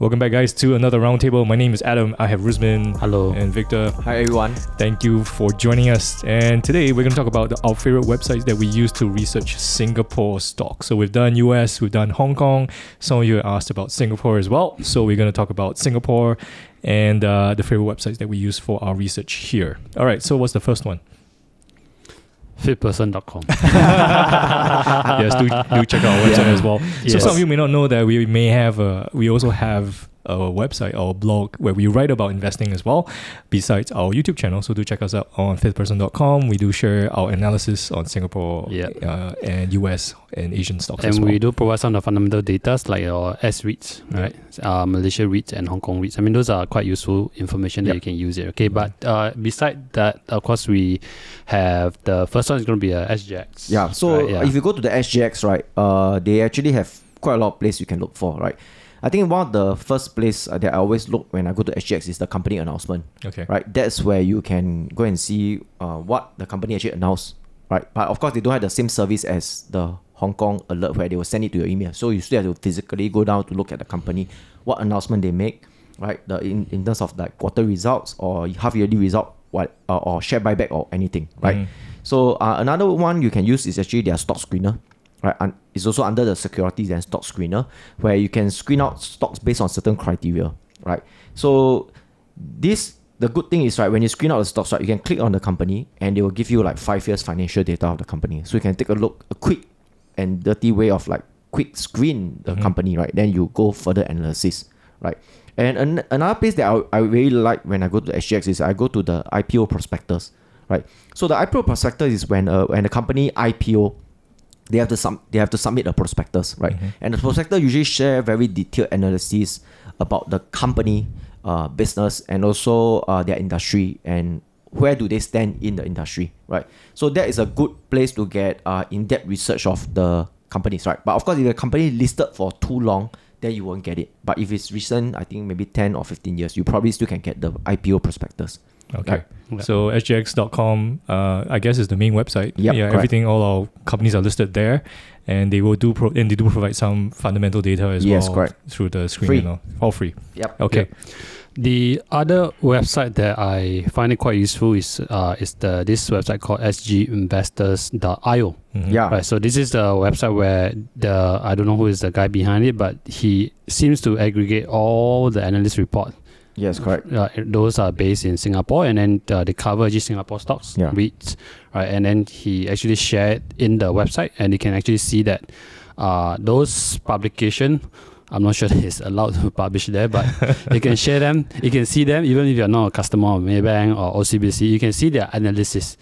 Welcome back, guys, to another roundtable. My name is Adam. I have Rusmin. Hello. And Victor. Hi, everyone. Thank you for joining us. And today we're going to talk about our favorite websites that we use to research Singapore stocks. So we've done US, we've done Hong Kong. Some of you asked about Singapore as well. So we're going to talk about Singapore and the favorite websites that we use for our research here. All right. So what's the first one? FifthPerson.com. Yes, do check out our website as well. Yes. So some of you may not know that we may have we also have a website or a blog where we write about investing as well, besides our YouTube channel. So do check us out on FifthPerson.com. We do share our analysis on Singapore and US and Asian stocks as well. And we do provide some of the fundamental data like your S-REITs, right? Malaysia REITs and Hong Kong REITs. I mean, those are quite useful information that you can use it, okay? But besides that, of course, we have the first one is going to be SGX. Yeah, so if you go to the SGX, right, they actually have quite a lot of places you can look for, right? I think one of the first place that I always look when I go to SGX is the company announcement. Okay. Right. That's where you can go and see what the company actually announced. Right. But of course, they don't have the same service as the Hong Kong alert where they will send it to your email. So you still have to physically go down to look at the company, what announcement they make, right? The in terms of like quarter results or half yearly result, or share buyback or anything, right? So another one you can use is actually their stock screener. Right, and it's also under the securities and stock screener, where you can screen out stocks based on certain criteria. Right, so the good thing is, right, when you screen out the stocks, right, you can click on the company, and they will give you like 5 years financial data of the company. So you can take a look, a quick and dirty way of like quick screen the company, right? Then you go further analysis, right? And another place that I really like when I go to the SGX is I go to the IPO prospectus, right? So the IPO prospectus is when the company IPO. They have to submit a prospectus, right? And the prospectus usually share very detailed analysis about the company, business, and also their industry and where do they stand in the industry, right? So that is a good place to get in-depth research of the companies, right? But of course, if the company listed for too long, then you won't get it. But if it's recent, I think maybe 10 or 15 years, you probably still can get the IPO prospectus. Okay, right. So sgx.com, I guess, is the main website. Yeah, everything, all our companies are listed there, and they will provide some fundamental data as well. Correct. Through the screen, all free. Okay. The other website that I find it quite useful is this website called sginvestors.io. Right. So this is the website where I don't know who is the guy behind it, but he seems to aggregate all the analyst reports. Yes, correct. Those are based in Singapore, and then they cover just Singapore stocks, REITs, right? And then he actually shared in the website, and you can actually see that those publications, I'm not sure that it's allowed to publish there, but you can share them, you can see them, even if you're not a customer of Maybank or OCBC, you can see their analysis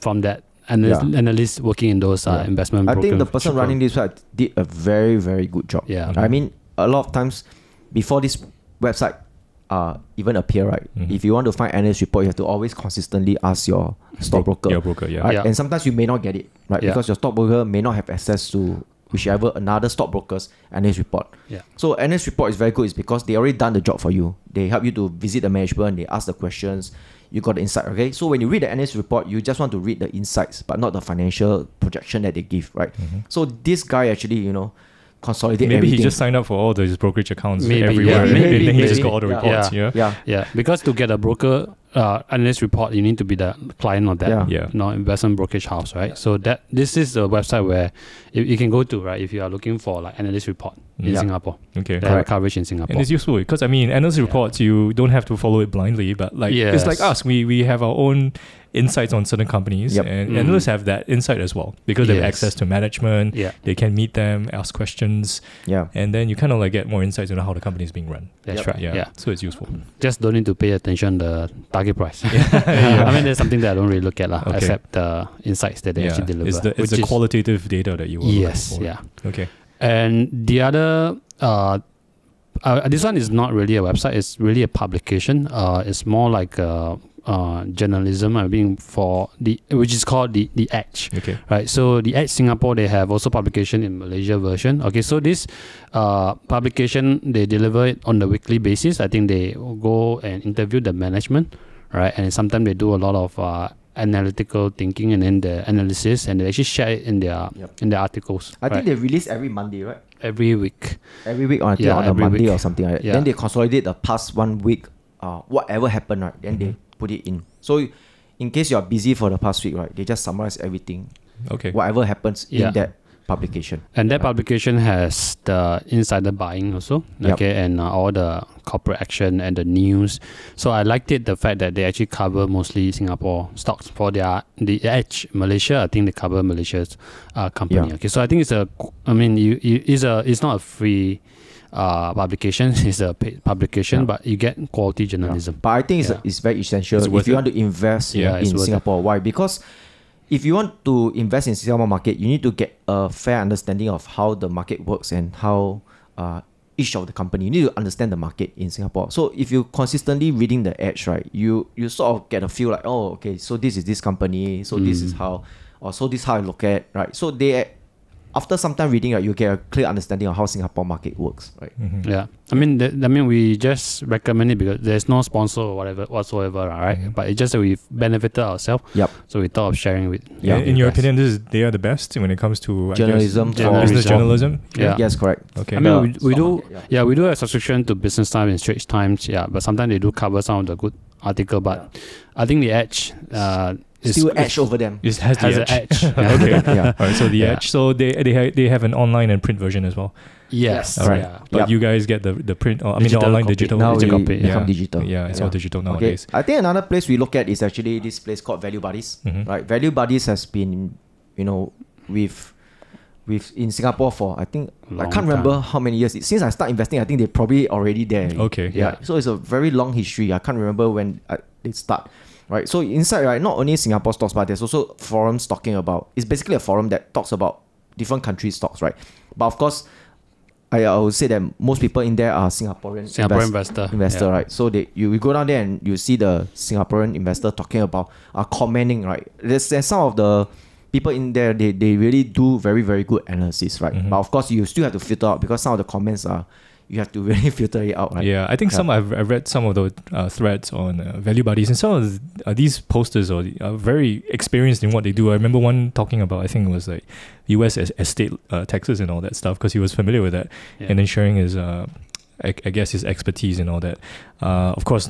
from that. And analysts working in those investment programs. I think the person running this website did a very, very good job. I mean, a lot of times before this website, even appear, right? If you want to find analyst report, you have to always consistently ask your stockbroker. Right? And sometimes you may not get it, right? Because your stockbroker may not have access to whichever another stockbroker's analyst report. So analyst report is very good, is because they already done the job for you. They help you to visit the management, they ask the questions, you got the insight. Okay, so when you read the analyst report, you just want to read the insights, but not the financial projection that they give, right? So this guy actually, you know, consolidate maybe everything. He just signed up for all those brokerage accounts everywhere. Maybe he just got all the reports. Because to get a broker analyst report, you need to be the client of that investment brokerage house, right? So that this is the website where you can go to, right, if you are looking for like analyst report in Singapore. Have coverage in Singapore, and it's useful because I mean analyst reports, you don't have to follow it blindly, but like it's like us, we have our own insights on certain companies, and analysts have that insight as well because they have access to management. They can meet them, ask questions, and then you kind of like get more insights into how the company is being run. So it's useful. Just don't need to pay attention to the target price. I mean, there's something that I don't really look at except the insights that they actually deliver. It's the qualitative data that you will look for. Okay. And the other this one is not really a website, it's really a publication. It's more like journalism, I mean, which is called the Edge. Right. So the Edge Singapore, they have also publication in Malaysia version. Okay, so this publication, they deliver it on the weekly basis. I think they go and interview the management, right? And sometimes they do a lot of analytical thinking and then the analysis, and they actually share it in their in their articles. I think they release every Monday, right? Every week. Every week on, on a Monday or something like that. Then they consolidate the past 1 week, whatever happened, right? Then they put it in. So in case you're busy for the past week, right, they just summarize everything. Okay. Whatever happens in that publication. And that publication has the insider buying also, okay, and all the corporate action and the news. So I liked it, the fact that they actually cover mostly Singapore stocks for their The Edge Malaysia. I think they cover Malaysia's company. Okay, so I think it's a, I mean, it's not a free publication, it's a paid publication, but you get quality journalism. But I think it's very essential if you want to invest in Singapore. Why? Because if you want to invest in Singapore market, you need to get a fair understanding of how the market works and how each of the company. You need to understand the market in Singapore. So if you consistently reading The Edge, right, you sort of get a feel like, oh, okay, so this is this company, so this is how, or so this is how I look at, right? So they, after some time reading, right, you get a clear understanding of how Singapore market works, right? I mean, we just recommend it because there's no sponsor or whatever whatsoever, right? But it's just that we've benefited ourselves. So we thought of sharing with. In your opinion, they are the best when it comes to journalism, business journalism. Yes, correct. Okay. I mean, we do market, we do have subscription to Business Times and Straits Times, but sometimes they do cover some of the good article. But I think The Edge. Still edge over them. It has an edge. Okay. All right, so The Edge. So they have an online and print version as well. Yes. All right. But you guys get the print. I mean the online copy. Digital. Now become digital. Yeah, it's all digital nowadays. Okay. I think another place we look at is actually this place called Value Buddies. Right. Value Buddies has been, you know, with in Singapore for I think I can't remember how many years since I started investing. I think they're probably already there. Okay. Yeah. So it's a very long history. I can't remember when they start. Right, so inside, right, not only Singapore stocks, but there's also forums talking about. It's basically a forum that talks about different country stocks, right? But of course, I would say that most people in there are Singaporean investor, right? So you go down there and you see the Singaporean investor talking about, commenting, right? There's some of the people in there, they really do very, very good analysis, right? But of course, you still have to filter out because some of the comments are. You have to really filter it out, right? Yeah, I think I've read some of those threads on Value Buddies, and some of these posters are very experienced in what they do. I remember one talking about, I think it was like US estate taxes and all that stuff, because he was familiar with that, and then sharing his, I guess, his expertise and all that. Of course,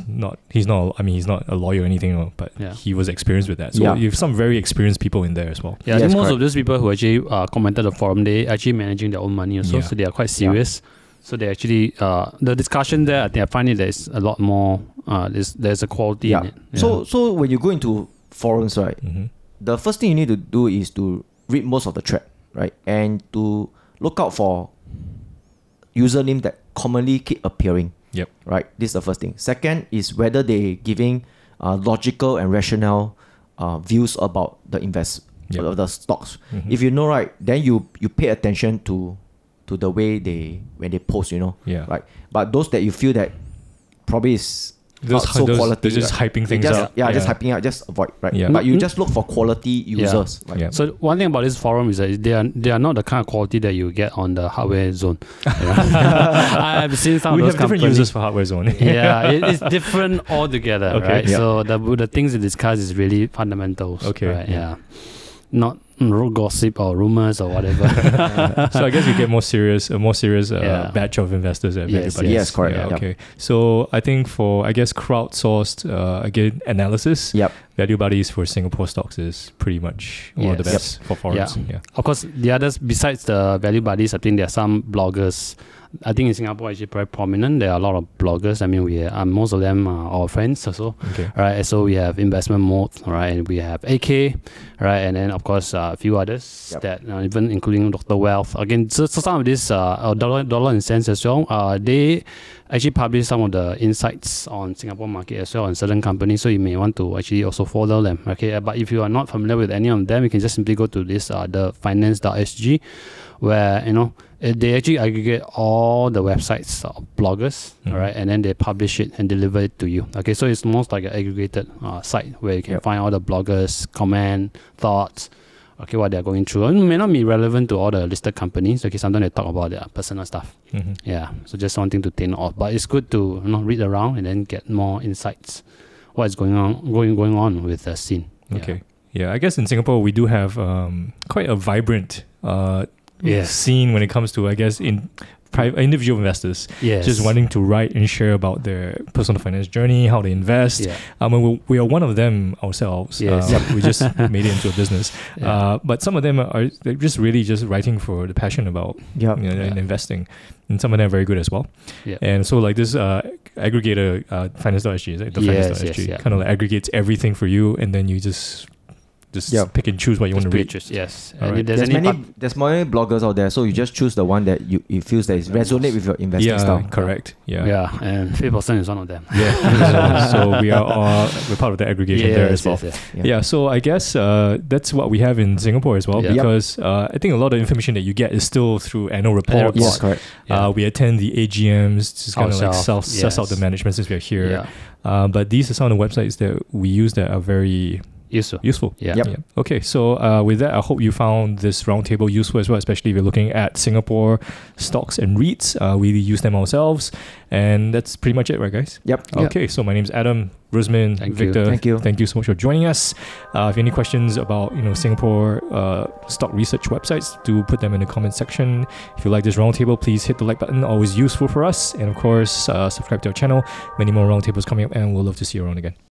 he's not a lawyer or anything, but he was experienced with that. So you have some very experienced people in there as well. Yeah, I think most of those people who actually commented the forum, they actually managing their own money also, so they are quite serious. So they actually, the discussion there, I think I find it there's a lot more, there's a quality in it. So when you go into forums, right, the first thing you need to do is to read most of the thread, right? And to look out for username that commonly keep appearing, right? This is the first thing. Second is whether they're giving logical and rational views about the the stocks. If you know, right, then you pay attention to the way when they post, you know, right? But those that you feel that probably is those quality, they're just hyping things up. Yeah, just hyping up, just avoid, right? But you just look for quality users. Right? So one thing about this forum is that they are not the kind of quality that you get on the Hardware Zone. I've seen some of those companies. We have different users for Hardware Zone. It's different altogether, right? So the things they discuss is really fundamentals. Okay. Right? Not gossip or rumors or whatever. So I guess you get a more serious batch of investors at Value Buddies. Yes, correct. Okay. So I think for crowdsourced analysis, Value Buddies for Singapore stocks is pretty much one of the best for forums. Of course, the others besides the Value Buddies, I think there are some bloggers. I think in Singapore actually very prominent. There are a lot of bloggers. I mean, most of them are our friends also, right? So we have Investment Mode, right? And we have AK, right? And then of course a few others that even including Dr. Wealth. Again, so some of these Dollar and Cents as well. They actually publish some of the insights on Singapore market as well on certain companies. So you may want to actually also follow them. Okay, but if you are not familiar with any of them, you can just simply go to this the finance.sg, where they actually aggregate all the websites of bloggers, alright, and then they publish it and deliver it to you. Okay, so it's most like an aggregated site where you can find all the bloggers, comment, thoughts, okay, what they're going through. It may not be relevant to all the listed companies. Okay, sometimes they talk about their personal stuff. So just one thing to take note of. But it's good to read around and then get more insights. What is going on with the scene. Okay. Yeah, I guess in Singapore, we do have quite a vibrant scene when it comes to, I guess, in private individual investors just wanting to write and share about their personal finance journey, how they invest. We are one of them ourselves. We just made it into a business. But some of them are just writing for the passion about and investing. And some of them are very good as well. And so like this aggregator, finance.sg, is it? Finance.sg kind of like aggregates everything for you, and then you just pick and choose what you want to read. There's many bloggers out there, so you just choose the one that you feels that resonates with your investing style. Correct. And FifthPerson is one of them. So we're part of the aggregation as well. So I guess that's what we have in Singapore as well, because I think a lot of information that you get is still through annual reports. Yes, correct. We attend the AGMs, just kind of like suss out the management since we're here. But these are some of the websites that we use that are very useful. Okay, so with that, I hope you found this roundtable useful as well, especially if you're looking at Singapore stocks and REITs. We use them ourselves, and that's pretty much it, right, guys? Okay, so my name's Adam, Rusmin, Victor. Thank you so much for joining us. If you have any questions about Singapore stock research websites, do put them in the comment section. If you like this roundtable, please hit the like button. Always useful for us, and of course, subscribe to our channel. Many more roundtables coming up, and we'll love to see you around again.